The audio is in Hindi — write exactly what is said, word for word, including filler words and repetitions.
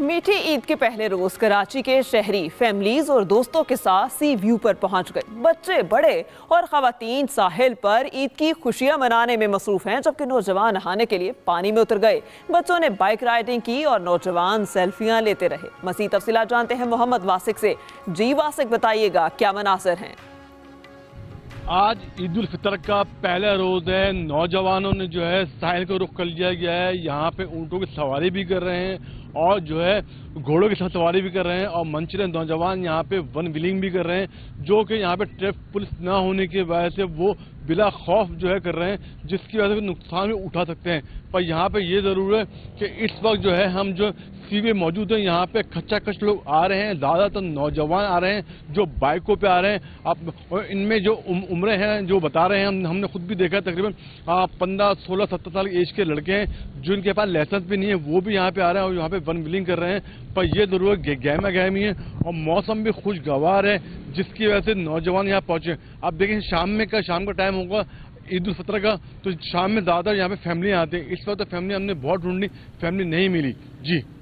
मीठी ईद के पहले रोज़ कराची के शहरी फैमिलीज़ और दोस्तों के साथ सी व्यू पर पहुंच गए। बच्चे, बड़े और ख़वातीन साहिल पर ईद की खुशियां मनाने में मसरूफ़ हैं, जबकि नौजवान नहाने के लिए पानी में उतर गए। बच्चों ने बाइक राइडिंग की और नौजवान सेल्फियां लेते रहे। मज़ीद तफ़सीलात जानते हैं मोहम्मद वासिक से। जी वासिक, बताइएगा क्या मनासर हैं? आज ईद उल फितर का पहला रोज़ है। नौजवानों ने जो है साहिल को रुख कर लिया गया है। यहाँ पे ऊँटों की सवारी भी कर रहे हैं और जो है घोड़ों के साथ सवारी भी कर रहे हैं और मंचले नौजवान यहाँ पे वन व्हीलिंग भी कर रहे हैं, जो कि यहाँ पे ट्रैफिक पुलिस ना होने की वजह से वो बिला खौफ जो है कर रहे हैं, जिसकी वजह से नुकसान भी उठा सकते हैं। पर यहाँ पे ये ज़रूर है कि इस वक्त जो है हम जो सी वे मौजूद हैं यहाँ पे खचाखच लोग आ रहे हैं। ज़्यादातर नौजवान आ रहे हैं जो बाइकों पर आ रहे हैं। अब इनमें जो उम्रें हैं जो बता रहे हैं, हम, हमने खुद भी देखा तकरीबन पंद्रह सोलह सत्रह साल एज के लड़के हैं जिनके पास लाइसेंस भी नहीं है, वो भी यहाँ पे आ रहे हैं और यहाँ पे वन व्हीलिंग कर रहे हैं। पर ये जरूर गहमा गहमी है और मौसम भी खुशगवार है, जिसकी वजह से नौजवान यहाँ पहुंचे। आप देखें शाम में का शाम का टाइम होगा ईद उल फितर का, तो शाम में ज्यादा यहाँ पे फैमिली आते हैं। इस वक्त तो फैमिली हमने बहुत ढूंढी, फैमिली नहीं मिली। जी।